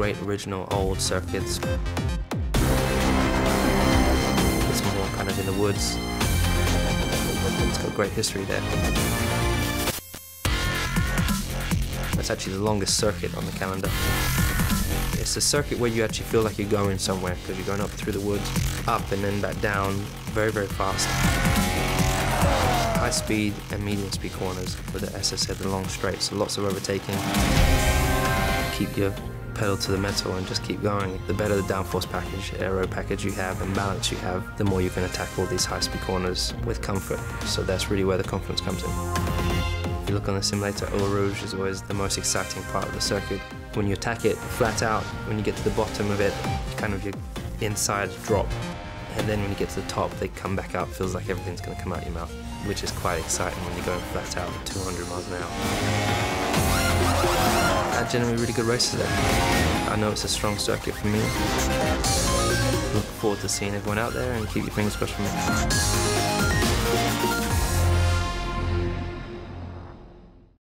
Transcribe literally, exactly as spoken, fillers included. great original old circuits. It's more kind of in the woods. It's got great history there. That's actually the longest circuit on the calendar. It's a circuit where you actually feel like you're going somewhere, because you're going up through the woods, up and then back down, very, very fast. High speed and medium speed corners with, the, as I said, the long straight, so lots of overtaking. Keep your pedal to the metal and just keep going. The better the downforce package, aero package you have and balance you have, the more you can attack all these high speed corners with comfort. So that's really where the confidence comes in. You look on the simulator, Eau Rouge is always the most exciting part of the circuit. When you attack it flat out, when you get to the bottom of it, kind of your insides drop. And then when you get to the top, they come back up, feels like everything's going to come out your mouth, which is quite exciting when you're going flat out at two hundred miles an hour. I had generally really good races there. I know it's a strong circuit for me. Look forward to seeing everyone out there and keep your fingers crossed for me.